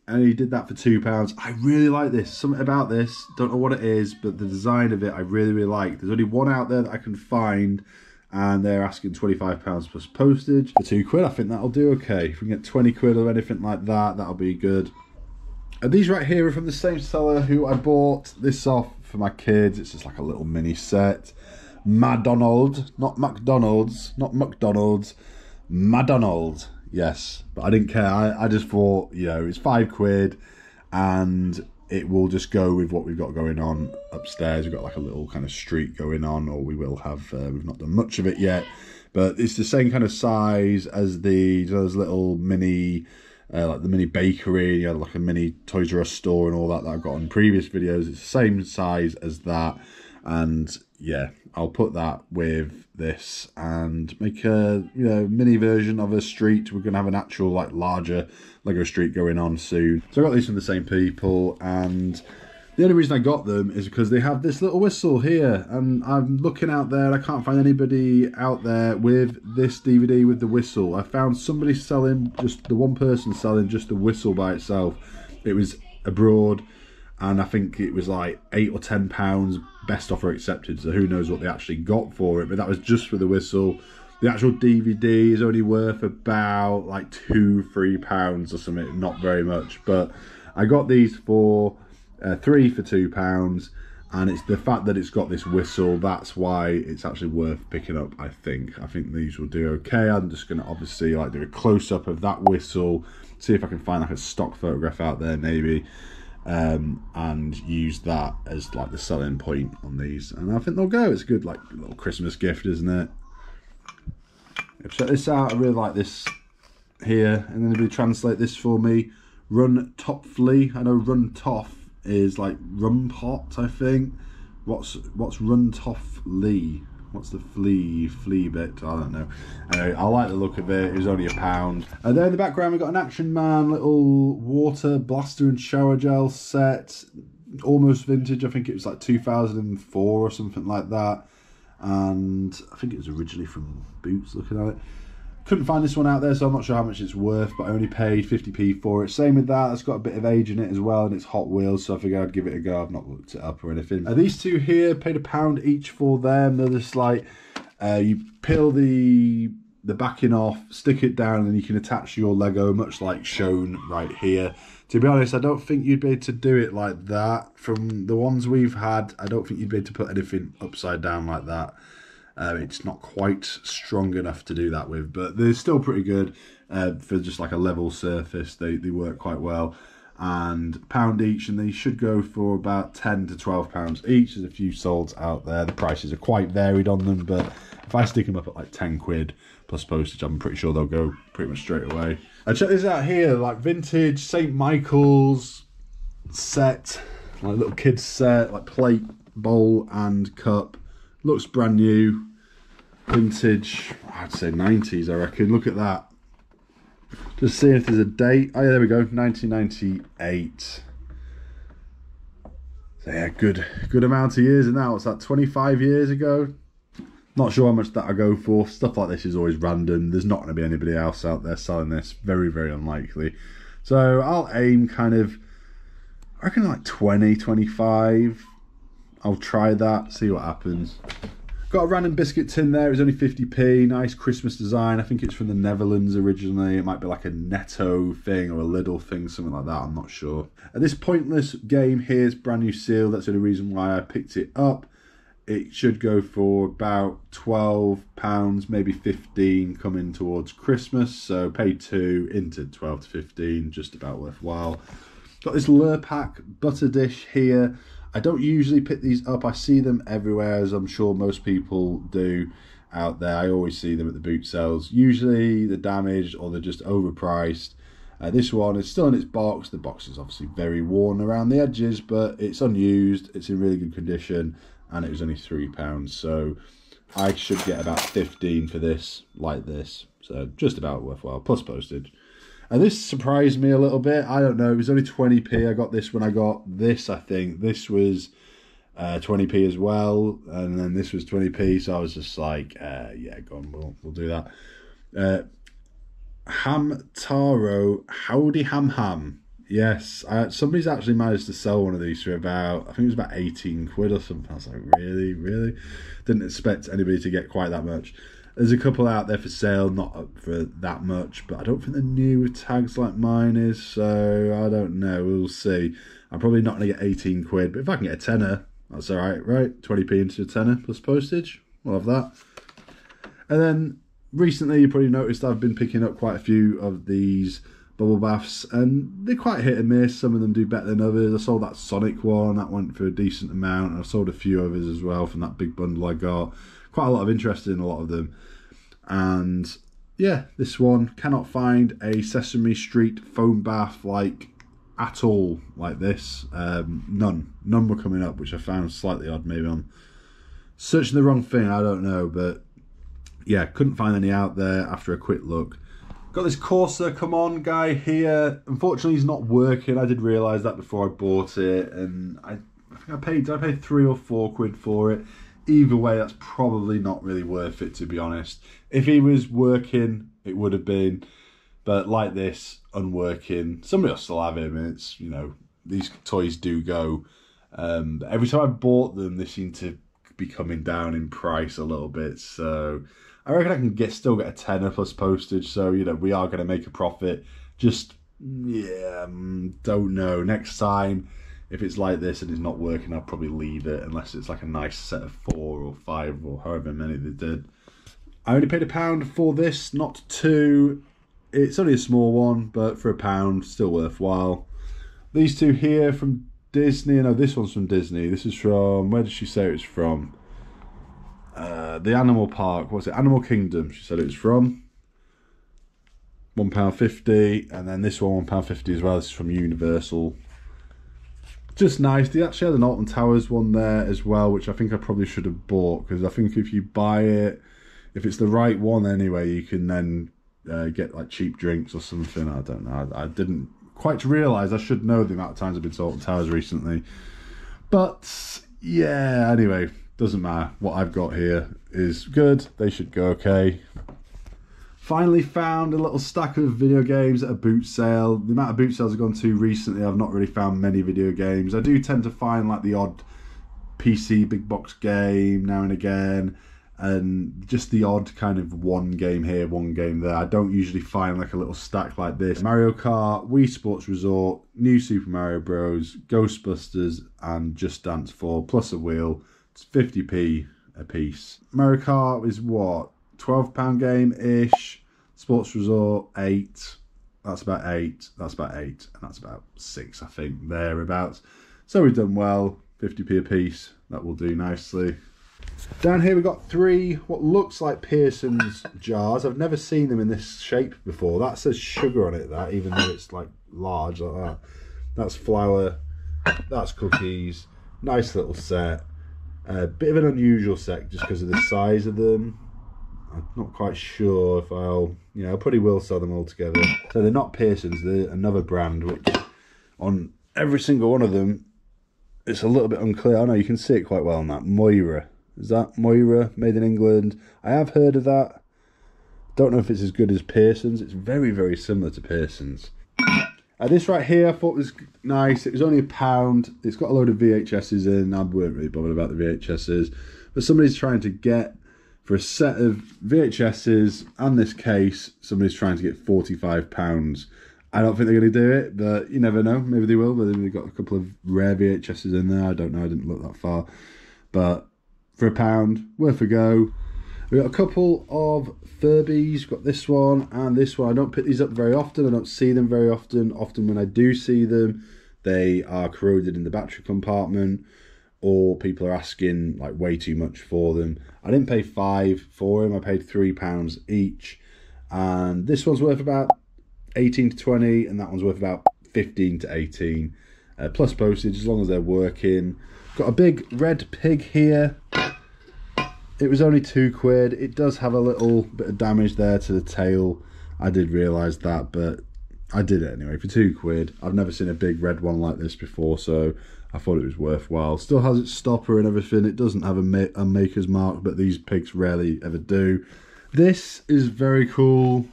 and he did that for two pounds. I really like this, something about this. Don't know what it is, but the design of it I really, really like. There's only one out there that I can find, and they're asking twenty-five pounds plus postage for two quid. I think that'll do okay. If we can get twenty quid or anything like that, that'll be good. And these right here are from the same seller who I bought this off for my kids. It's just like a little mini set. McDonald's, not McDonald's, not McDonald's, McDonald's. Yes, but I didn't care. I, I just thought, you know, it's five quid and it will just go with what we've got going on upstairs. We've got like a little kind of street going on, or we will have, uh, we've not done much of it yet. But it's the same kind of size as the those little mini... Uh, like the mini bakery, you know, like a mini Toys R Us store and all that that I've got on previous videos. It's the same size as that, and yeah, I'll put that with this and make a, you know, mini version of a street. We're gonna have an actual like larger Lego street going on soon. So I got these from the same people, and the only reason I got them is because they have this little whistle here, and I'm looking out there and I can't find anybody out there with this D V D with the whistle. I found somebody selling, just the one person selling just the whistle by itself. It was abroad, and I think it was like eight or ten pounds best offer accepted, so who knows what they actually got for it, but that was just for the whistle. The actual D V D is only worth about like two, three pounds or something, not very much, but I got these for... Uh, three for two pounds, and it's the fact that it's got this whistle, that's why it's actually worth picking up. I think I think these will do okay. I'm just going to obviously like do a close-up of that whistle, see if I can find like a stock photograph out there maybe, um, and use that as like the selling point on these, and I think they'll go. It's a good like little Christmas gift, isn't it? Check this out. I really like this here, and then if you translate this for me, Run Topfly. I know Run Toff is like rum pot, I think. What's what's Run Toff Lee? What's the flea flea bit? I don't know. Anyway, I like the look of it. It was only a pound. And there in the background we've got an Action Man little water blaster and shower gel set, almost vintage. I think it was like two thousand four or something like that, and I think it was originally from Boots. Looking at it, couldn't find this one out there, so I'm not sure how much it's worth, but I only paid fifty p for it. Same with that, it's got a bit of age in it as well, and it's Hot Wheels, so I figured I'd give it a go. I've not looked it up or anything. Uh, these two here, paid a pound each for them. They're just like, uh, you peel the, the backing off, stick it down, and you can attach your Lego, much like shown right here. To be honest, I don't think you'd be able to do it like that. From the ones we've had, I don't think you'd be able to put anything upside down like that. Uh, it's not quite strong enough to do that with, but they're still pretty good uh, for just like a level surface. They, they work quite well, and pound each, and they should go for about ten to twelve pounds each. There's a few sold out there. The prices are quite varied on them, but if I stick them up at like ten quid plus postage, I'm pretty sure they'll go pretty much straight away. I check this out here, like vintage Saint Michael's set, like little kids set, like plate, bowl and cup. Looks brand new. Vintage, I'd say nineties, I reckon. Look at that. Just see if there's a date. Oh yeah, there we go, nineteen ninety-eight. So yeah, good good amount of years now. What's that, twenty-five years ago? Not sure how much that'll go for. Stuff like this is always random. There's not gonna be anybody else out there selling this. Very, very unlikely. So I'll aim kind of, I reckon like twenty, twenty-five. I'll try that, see what happens. Got a random biscuit tin there. It was only fifty p. Nice Christmas design. I think it's from the Netherlands originally. It might be like a Netto thing or a Lidl thing, something like that. I'm not sure. And this Pointless game here is brand new sealed. That's the only reason why I picked it up. It should go for about twelve pounds, maybe fifteen, coming towards Christmas. So pay two into twelve to fifteen, just about worthwhile. Got this Lurpak butter dish here. I don't usually pick these up. I see them everywhere, as I'm sure most people do. out there. I always see them at the boot sales. Usually they're damaged or they're just overpriced. Uh, this one is still in its box. The box is obviously very worn around the edges, but it's unused. It's in really good condition, and it was only three pounds. So I should get about fifteen for this, like this. So just about worthwhile, plus postage. And this surprised me a little bit. I don't know. It was only twenty p. I got this when I got this, I think. This was uh, twenty p as well, and then this was twenty p. So I was just like, uh, yeah, go on, we'll, we'll do that. Uh, Hamtaro, howdy ham ham. Yes, I, somebody's actually managed to sell one of these for about, I think it was about eighteen quid or something. I was like, really, really? Didn't expect anybody to get quite that much. There's a couple out there for sale, not up for that much, but I don't think they're new with tags like mine is, so I don't know, we'll see. I'm probably not going to get eighteen quid, but if I can get a tenner, that's all right, right? twenty p into a tenner plus postage, we'll have that. And then recently, you probably noticed I've been picking up quite a few of these bubble baths, and they're quite hit and miss. Some of them do better than others. I sold that Sonic one, that went for a decent amount, and I've sold a few others as well from that big bundle I got. Quite a lot of interest in a lot of them. And yeah, this one, cannot find a Sesame Street foam bath like at all like this. Um, none. None were coming up, which I found slightly odd. Maybe I'm searching the wrong thing, I don't know, but yeah, couldn't find any out there after a quick look. Got this Corsa Come On guy here. Unfortunately, he's not working. I did realise that before I bought it, and I, I think I paid, did I pay three or four quid for it? Either way, that's probably not really worth it, to be honest. If he was working, it would have been. But like this, unworking, somebody will still have him, and it's, you know, these toys do go. Um, but every time I bought them, they seem to be coming down in price a little bit, so I reckon I can get still get a tenner plus postage, so, you know, we are going to make a profit. Just, yeah, don't know. Next time, if it's like this and it's not working, I'll probably leave it, unless it's like a nice set of four or five or however many they did. I only paid a pound for this, not two. It's only a small one, but for a pound, still worthwhile. These two here from Disney. No, this one's from Disney. This is from, where did she say it was from? Uh, the Animal Park, what's it? Animal Kingdom, she said it was from. one pound fifty, and then this one, one pound fifty as well. This is from Universal. Just nice. They actually had an Alton Towers one there as well, which I think I probably should have bought, because I think if you buy it, if it's the right one anyway, you can then uh, get like cheap drinks or something. I don't know. I, I didn't quite realise. I should know the amount of times I've been to Alton Towers recently. But yeah, anyway, doesn't matter. What I've got here is good. They should go okay. Finally found a little stack of video games at a boot sale. The amount of boot sales I've gone to recently, I've not really found many video games. I do tend to find like the odd P C big box game now and again, and just the odd kind of one game here, one game there. I don't usually find like a little stack like this. Mario Kart, Wii Sports Resort, New Super Mario Bros, Ghostbusters, and Just Dance four, plus a wheel. It's fifty p a piece. Mario Kart is what? twelve pound game-ish. Sports Resort, eight. That's about eight. That's about eight. And that's about six, I think, thereabouts. So we've done well. fifty p a piece. That will do nicely. Down here we've got three what looks like Pearson's jars. I've never seen them in this shape before. That says sugar on it, that, even though it's like large like that. That's flour. That's cookies. Nice little set. A uh, bit of an unusual set just because of the size of them. I'm not quite sure if I'll, you know, I probably will sell them all together. So they're not Pearson's, they're another brand, which on every single one of them, it's a little bit unclear. I know you can see it quite well on that. Moira. Is that Moira, made in England? I have heard of that. Don't know if it's as good as Pearson's. It's very, very similar to Pearson's. Uh, this right here I thought was nice. It was only a pound. It's got a load of V H Ss in. I weren't really bothered about the V H Ss. But somebody's trying to get, for a set of V H Ss and this case, somebody's trying to get forty-five pounds. I don't think they're going to do it, but you never know. Maybe they will, but they've got a couple of rare V H Ss in there. I don't know. I didn't look that far. But for a pound, worth a go. We've got a couple of Furbies. Got this one and this one. I don't pick these up very often. I don't see them very often. Often when I do see them, they are corroded in the battery compartment. or people are asking like way too much for them. I didn't pay five for them, I paid three pounds each, and this one's worth about eighteen to twenty, and that one's worth about fifteen to eighteen, uh, plus postage, as long as they're working. Got a big red pig here. It was only two quid. It does have a little bit of damage there to the tail, I did realise that, but I did it anyway for two quid. I've never seen a big red one like this before, so I thought it was worthwhile. Still has its stopper and everything. It doesn't have a, ma a maker's mark, but these pigs rarely ever do. This is very cool.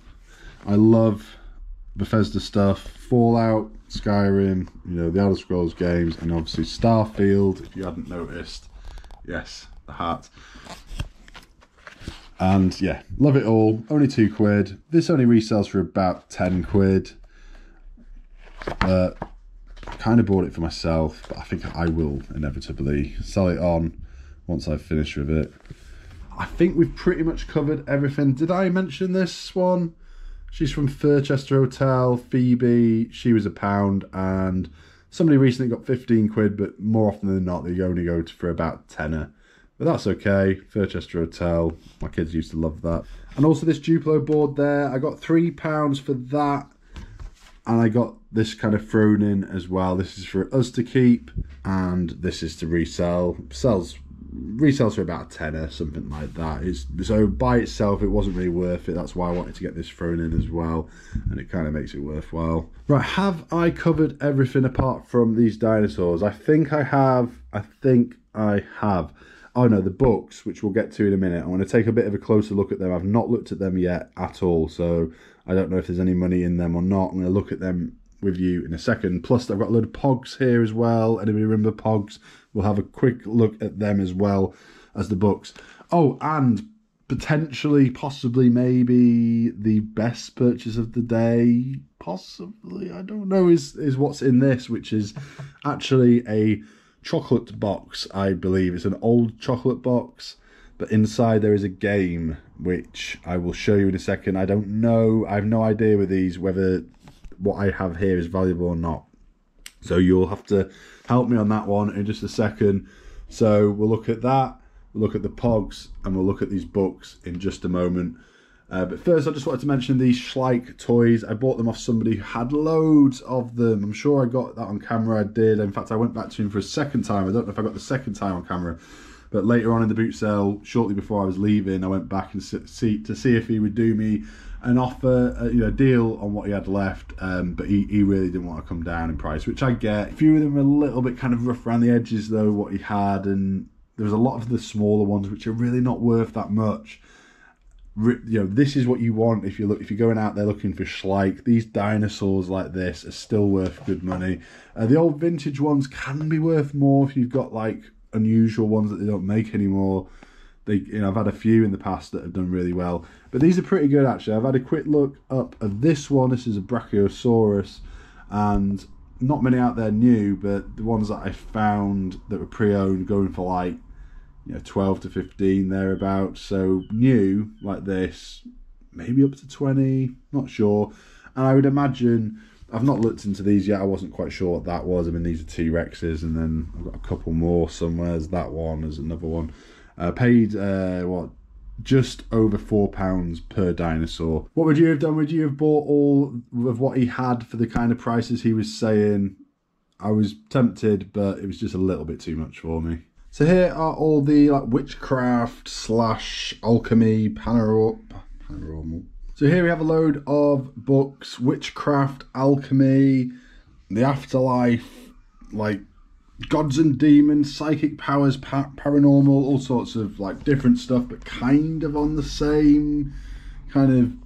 I love Bethesda stuff. Fallout, Skyrim, you know, the Elder Scrolls games, and obviously Starfield, if you hadn't noticed. Yes, the hat. And yeah, love it all. Only two quid. This only resells for about ten quid. Uh, kind of bought it for myself, but I think I will inevitably sell it on once I've finished with it. I think we've pretty much covered everything. Did I mention this one? She's from Firchester Hotel, Phoebe. She was a pound, and somebody recently got fifteen quid, but more often than not, they only go for about tenner. But that's okay. Firchester Hotel, my kids used to love that. And also this Duplo board there, I got three pounds for that. And I got this kind of thrown in as well. This is for us to keep, and this is to resell. Sells, resells for about a tenner, something like that. It's, so by itself, it wasn't really worth it. That's why I wanted to get this thrown in as well, and it kind of makes it worthwhile. Right, have I covered everything apart from these dinosaurs? I think I have. I think I have. Oh no, the books, which we'll get to in a minute. I'm going to take a bit of a closer look at them. I've not looked at them yet at all, so I don't know if there's any money in them or not. I'm going to look at them with you in a second. Plus, I've got a load of Pogs here as well. Anybody remember Pogs? We'll have a quick look at them as well as the books. Oh, and potentially, possibly, maybe the best purchase of the day, possibly, I don't know, is, is what's in this, which is actually a chocolate box. I believe it's an old chocolate box, but inside there is a game which I will show you in a second. I don't know, I have no idea with these whether what I have here is valuable or not, so you'll have to help me on that one in just a second. So we'll look at that, we'll look at the Pogs, and we'll look at these books in just a moment. Uh, but first, I just wanted to mention these Schleich toys. I bought them off somebody who had loads of them. I'm sure I got that on camera. I did. In fact, I went back to him for a second time. I don't know if I got the second time on camera. But later on in the boot sale, shortly before I was leaving, I went back and see, to see if he would do me an offer, uh, you know, deal on what he had left. Um, but he, he really didn't want to come down in price, which I get. A few of them were a little bit kind of rough around the edges, though, what he had. And there was a lot of the smaller ones, which are really not worth that much. You know, this is what you want if you look if you're going out there looking for Schleich. These dinosaurs like this are still worth good money. Uh, the old vintage ones can be worth more if you've got like unusual ones that they don't make anymore. They, you know, I've had a few in the past that have done really well, but these are pretty good actually. I've had a quick look up at this one. This is a Brachiosaurus, and not many out there new, but the ones that I found that were pre-owned going for like, you know, twelve to fifteen thereabouts. So new like this, maybe up to twenty, not sure. And I would imagine, I've not looked into these yet, I wasn't quite sure what that was. I mean, these are T-Rexes, and then I've got a couple more somewhere. There's that one, there's another one. Uh, paid uh, what, just over four pounds per dinosaur. What would you have done? Would you have bought all of what he had for the kind of prices he was saying? I was tempted, but it was just a little bit too much for me. So here are all the like witchcraft slash alchemy panor paranormal. So here we have a load of books: witchcraft, alchemy, the afterlife, like gods and demons, psychic powers, pa paranormal, all sorts of like different stuff, but kind of on the same kind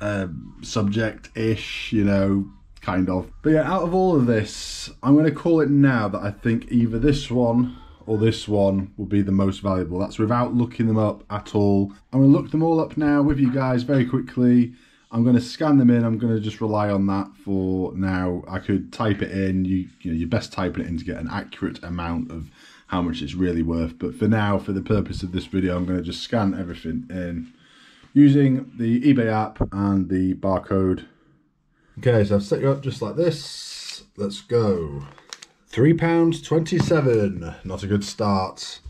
of um, subject-ish, you know. Kind of. But yeah, out of all of this, I'm going to call it now that I think either this one or this one will be the most valuable. That's without looking them up at all. I'm gonna look them all up now with you guys very quickly. I'm gonna scan them in. I'm gonna just rely on that for now. I could type it in. You, you know, you're best typing it in to get an accurate amount of how much it's really worth. But for now, for the purpose of this video, I'm gonna just scan everything in using the eBay app and the barcode. Okay, so I've set you up just like this. Let's go. three pounds twenty-seven. Not a good start.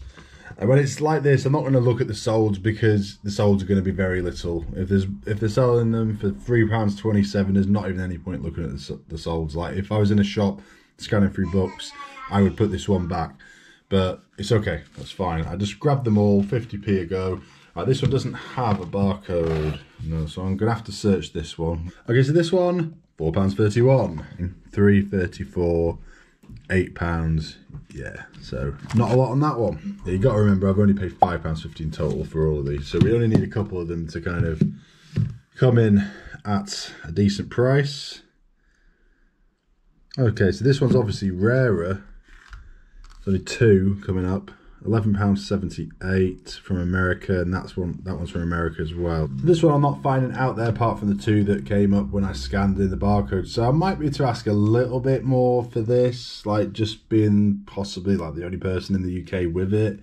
And when it's like this, I'm not going to look at the solds because the solds are going to be very little. If there's if they're selling them for three pounds twenty-seven, there's not even any point looking at the, the solds. Like, if I was in a shop scanning through books, I would put this one back. But it's okay. That's fine. I just grabbed them all, fifty p a go. Uh, this one doesn't have a barcode. No, so I'm going to have to search this one. Okay, so this one, four pounds thirty-one. three pounds thirty-four. eight pounds, yeah, so not a lot on that one. You got to remember, I've only paid five pounds fifteen total for all of these, so we only need a couple of them to kind of come in at a decent price. Okay, so this one's obviously rarer. There's only two coming up. eleven pounds seventy-eight from America, and that's one that one's from America as well. This one I'm not finding out there apart from the two that came up when I scanned in the barcode, so I might be to ask a little bit more for this, like just being possibly like the only person in the U K with it.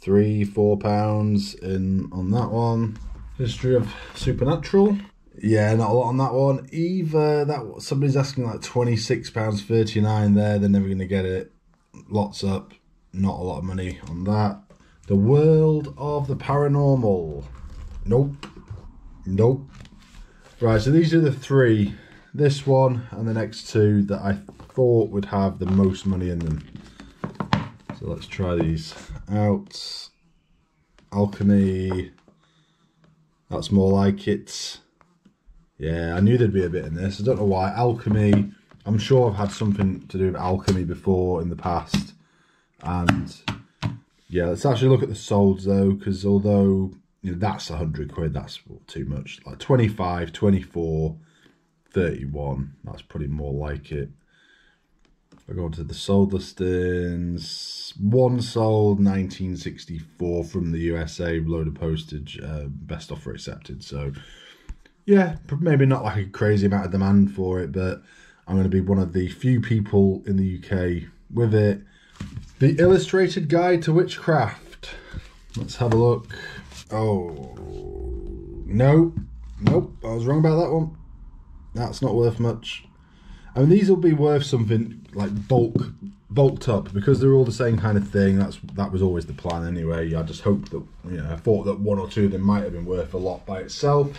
Three four pounds in on that one. History of Supernatural, yeah, not a lot on that one either. That somebody's asking like twenty-six pounds thirty-nine there. They're never going to get it. Lots up. Not a lot of money on that. The World of the Paranormal. Nope. Nope. Right, so these are the three. This one and the next two that I thought would have the most money in them. So let's try these out. Alchemy. That's more like it. Yeah, I knew there'd be a bit in this. I don't know why. Alchemy. I'm sure I've had something to do with alchemy before in the past. And yeah, let's actually look at the solds though, because although, you know, that's a hundred quid, that's too much. Like twenty-five, twenty-four, thirty-one, that's probably more like it. If I go on to the sold listings, one sold nineteen sixty-four from the U S A, load of postage, uh, best offer accepted. So yeah, maybe not like a crazy amount of demand for it, but I'm going to be one of the few people in the U K with it. The Illustrated Guide to Witchcraft. Let's have a look. Oh, no. Nope, I was wrong about that one. That's not worth much. I mean, these will be worth something like bulk, bulked up, because they're all the same kind of thing. That's That was always the plan anyway. I just hoped that, you know, I thought that one or two of them might have been worth a lot by itself.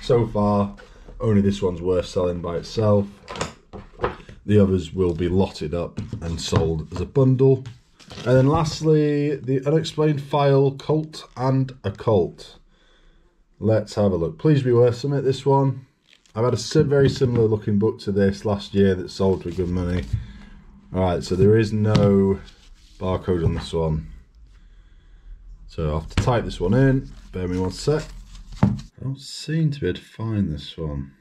So far, only this one's worth selling by itself. The others will be lotted up and sold as a bundle. And then lastly, the Unexplained File, Cult and Occult. Let's have a look. Please be worth something, this one. I've had a very similar looking book to this last year that sold for good money. Alright, so there is no barcode on this one. So I'll have to type this one in. Bear me one sec. I don't seem to be able to find this one.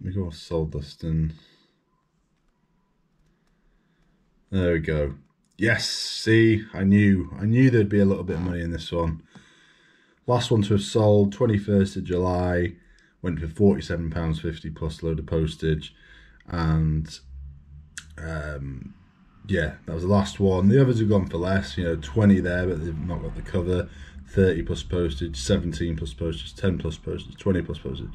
Let me go on sold listing. There we go. Yes, see, I knew. I knew there'd be a little bit of money in this one. Last one to have sold, twenty-first of July. Went for forty-seven pounds fifty plus load of postage. And, um, yeah, that was the last one. The others have gone for less, you know, twenty there, but they've not got the cover. thirty plus postage, seventeen plus postage, ten plus postage, twenty plus postage.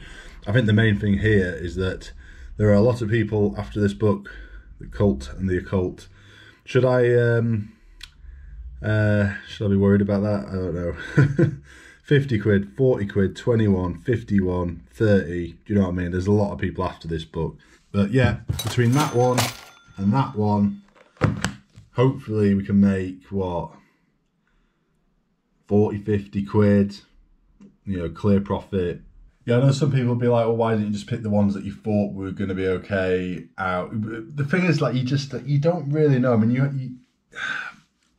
I think the main thing here is that there are a lot of people after this book, the cult and the occult. Should I um, uh, should I be worried about that? I don't know. fifty quid, forty quid, twenty-one, fifty-one, thirty. Do you know what I mean? There's a lot of people after this book. But yeah, between that one and that one, hopefully we can make, what, forty, fifty quid, you know, clear profit. Yeah, I know some people will be like, well, why didn't you just pick the ones that you thought were going to be okay out? The thing is, like, you just, you don't really know. I mean, you, you,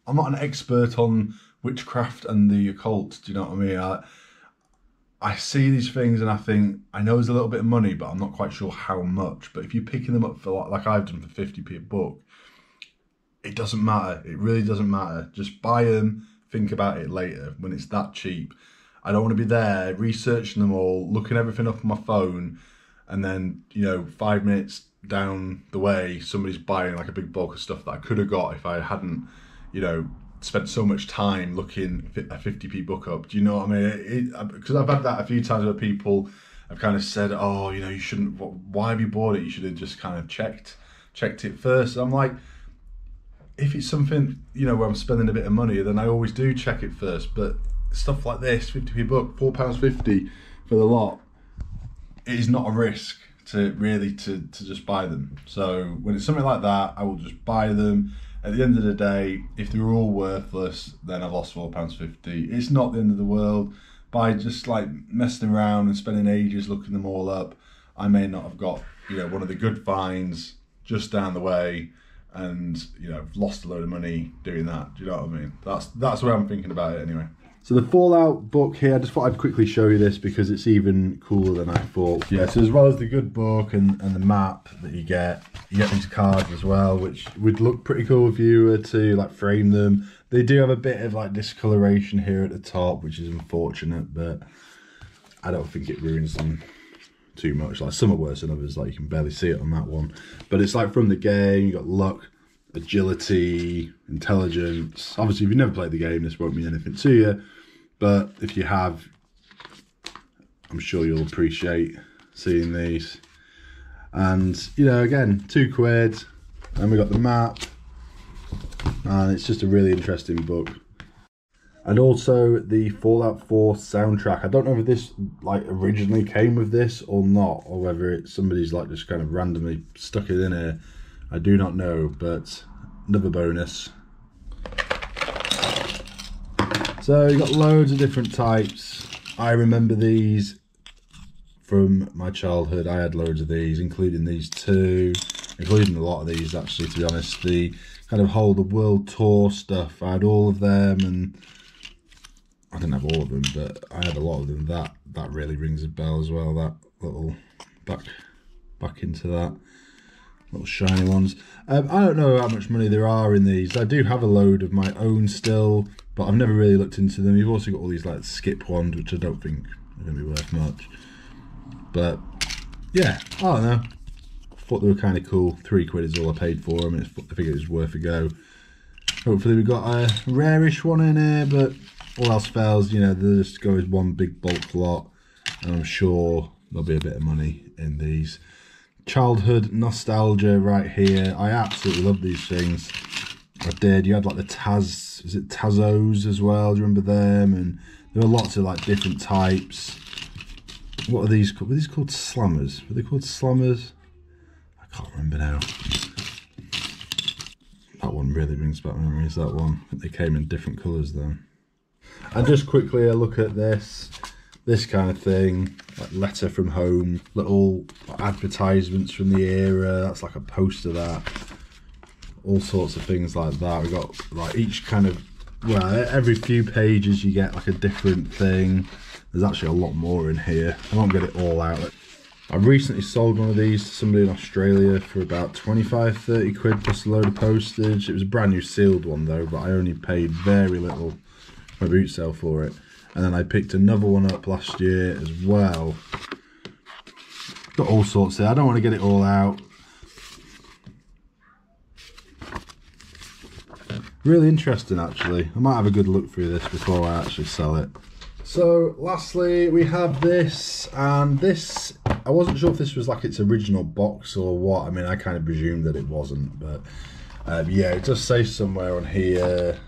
I'm not an expert on witchcraft and the occult, do you know what I mean? I, I see these things and I think, I know there's a little bit of money, but I'm not quite sure how much. But if you're picking them up for, like, like I've done for fifty p a book, it doesn't matter. It really doesn't matter. Just buy them. Think about it later when it's that cheap. I don't want to be there researching them all, looking everything up on my phone, and then, you know, five minutes down the way, somebody's buying like a big bulk of stuff that I could have got if I hadn't, you know, spent so much time looking a fifty p book up. Do you know what I mean? Because I've had that a few times where people have kind of said, oh, you know, you shouldn't, why have you bought it? You should have just kind of checked checked it first. I'm like, if it's something, you know, where I'm spending a bit of money, then I always do check it first. But stuff like this, fifty p buck, four pounds fifty for the lot, it is not a risk to really to, to just buy them. So when it's something like that, I will just buy them. At the end of the day, if they're all worthless, then I've lost four pounds fifty. It's not the end of the world. By just like messing around and spending ages looking them all up, I may not have got, you know, one of the good finds just down the way, and, you know, lost a load of money doing that. Do you know what I mean? That's that's the way I'm thinking about it anyway. So the Fallout book here, I just thought I'd quickly show you this because it's even cooler than I thought. Yeah, so as well as the good book and, and the map that you get, you get these cards as well, which would look pretty cool if you were to like frame them. They do have a bit of like discoloration here at the top, which is unfortunate, but I don't think it ruins them too much. Like some are worse than others, like you can barely see it on that one. But it's like from the game, you got luck, agility, intelligence. Obviously, if you've never played the game, this won't mean anything to you, but if you have, I'm sure you'll appreciate seeing these. And, you know, again, two quid, and we got the map, and it's just a really interesting book. And also the Fallout four soundtrack. I don't know if this like originally came with this or not, or whether it's somebody's like just kind of randomly stuck it in here. I do not know, but another bonus. So you've got loads of different types. I remember these from my childhood. I had loads of these, including these two, including a lot of these actually, to be honest. The kind of whole, the world tour stuff, I had all of them, and I didn't have all of them, but I had a lot of them. That that really rings a bell as well, that little back, back into that. Little shiny ones. Um, I don't know how much money there are in these. I do have a load of my own still, but I've never really looked into them. You've also got all these like skip ones, which I don't think are going to be worth much. But yeah, I don't know. I thought they were kind of cool. Three quid is all I paid for them. I mean, I think it was worth a go. Hopefully we've got a rarish one in here, but all else fails, you know, they'll just go as one big bulk lot, and I'm sure there'll be a bit of money in these. Childhood nostalgia right here. I absolutely love these things. I did. You had like the Taz, is it Tazos as well? Do you remember them? And there were lots of like different types. What are these called? Were these called Slammers? Were they called Slammers? I can't remember now. That one really brings back memories, that one. I think they came in different colours then. And just quickly a look at this. This kind of thing, like letter from home, little advertisements from the era, that's like a poster, that, all sorts of things like that. We've got like each kind of, well, every few pages you get like a different thing. There's actually a lot more in here. I won't get it all out. I recently sold one of these to somebody in Australia for about twenty-five, thirty quid plus a load of postage. It was a brand new sealed one though, but I only paid very little my boot sale for it. And then I picked another one up last year as well. Got all sorts there. I don't want to get it all out. Really interesting, actually. I might have a good look through this before I actually sell it. So, lastly, we have this. And this, I wasn't sure if this was like its original box or what. I mean, I kind of presumed that it wasn't. But, um, yeah, it does say somewhere on here,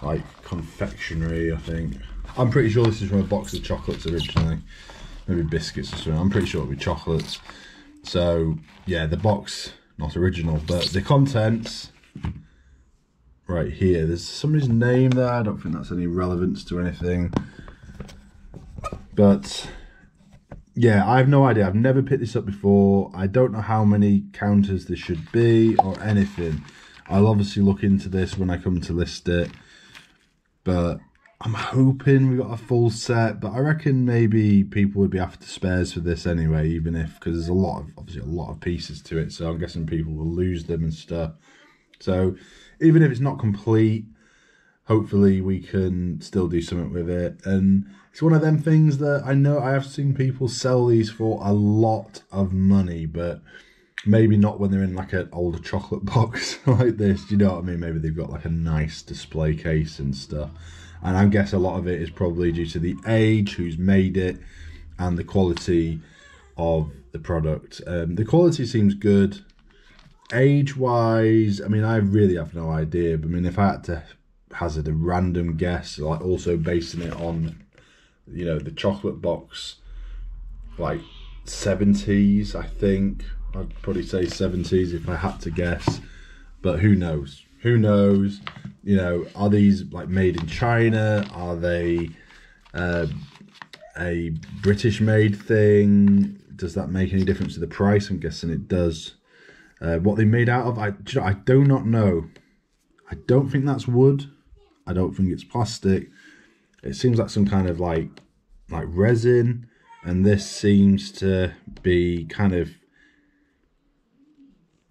like confectionery, I think. I'm pretty sure this is from a box of chocolates originally. Maybe biscuits or something. I'm pretty sure it'll be chocolates. So, yeah, the box, not original, but the contents right here. There's somebody's name there. I don't think that's any relevance to anything. But, yeah, I have no idea. I've never picked this up before. I don't know how many counters there should be or anything. I'll obviously look into this when I come to list it. But I'm hoping we got a full set, but I reckon maybe people would be after spares for this anyway, even if, because there's a lot of, obviously a lot of pieces to it, so I'm guessing people will lose them and stuff. So even if it's not complete, hopefully we can still do something with it. And it's one of them things that I know I have seen people sell these for a lot of money, but maybe not when they're in like an older chocolate box like this, do you know what I mean? Maybe they've got like a nice display case and stuff. And I guess a lot of it is probably due to the age, who's made it, and the quality of the product. Um, the quality seems good. Age-wise, I mean, I really have no idea. But I mean, if I had to hazard a random guess, like also basing it on, you know, the chocolate box, like seventies, I think. I'd probably say seventies if I had to guess. But who knows? Who knows? You know, are these like made in China? Are they uh, a British-made thing? Does that make any difference to the price? I'm guessing it does. Uh, what they made out of, I, you know, I do not know. I don't think that's wood. I don't think it's plastic. It seems like some kind of like like resin, and this seems to be kind of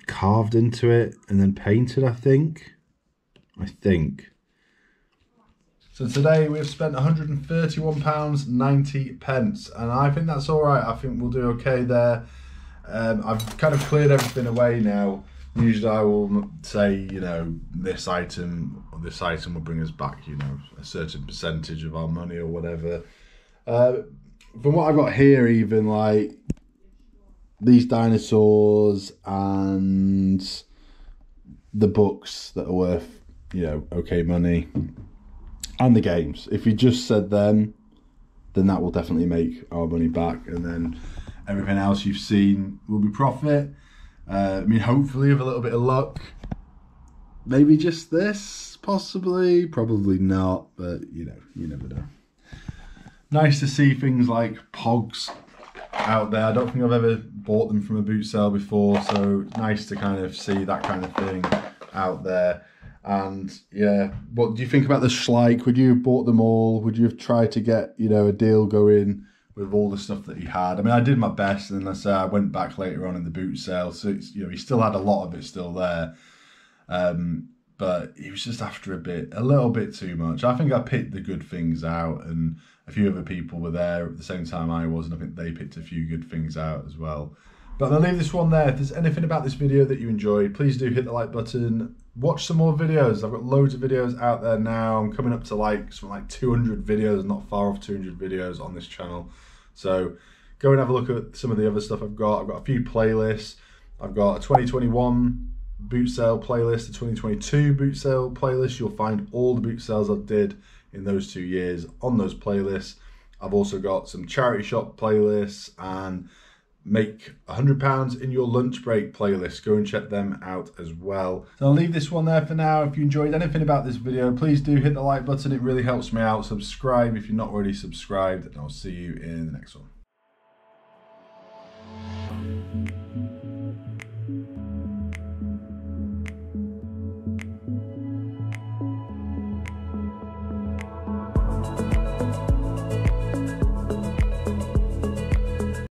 carved into it and then painted, I think. I think. So today we've spent one hundred thirty-one pounds ninety, and I think that's all right. I think we'll do okay there. Um, I've kind of cleared everything away now. Usually I will say, you know, this item or this item will bring us back, you know, a certain percentage of our money or whatever. Uh, from what I've got here, even like these dinosaurs and the books that are worth, you know, okay money, and the games. If you just said them, then that will definitely make our money back, and then everything else you've seen will be profit. Uh, I mean, hopefully with a little bit of luck, maybe just this, possibly, probably not, but you know, you never know. Nice to see things like Pogs out there. I don't think I've ever bought them from a boot sale before, so nice to kind of see that kind of thing out there. And yeah, what do you think about the Schleich? Would you have bought them all? Would you have tried to get, you know, a deal going with all the stuff that he had? I mean, I did my best, and I say I went back later on in the boot sale, so it's, you know, he still had a lot of it still there, um, but he was just after a bit, a little bit too much. I think I picked the good things out, and a few other people were there at the same time I was, and I think they picked a few good things out as well. But I'll leave this one there. If there's anything about this video that you enjoyed, please do hit the like button. Watch some more videos. I've got loads of videos out there now. I'm coming up to like some like two hundred videos, not far off two hundred videos on this channel. So go and have a look at some of the other stuff I've got. I've got a few playlists. I've got a twenty twenty-one boot sale playlist, a twenty twenty-two boot sale playlist. You'll find all the boot sales I did in those two years on those playlists. I've also got some charity shop playlists and make one hundred pounds in your lunch break playlist. Go and check them out as well. So I'll leave this one there for now. If you enjoyed anything about this video, please do hit the like button. It really helps me out. Subscribe if you're not already subscribed, and I'll see you in the next one.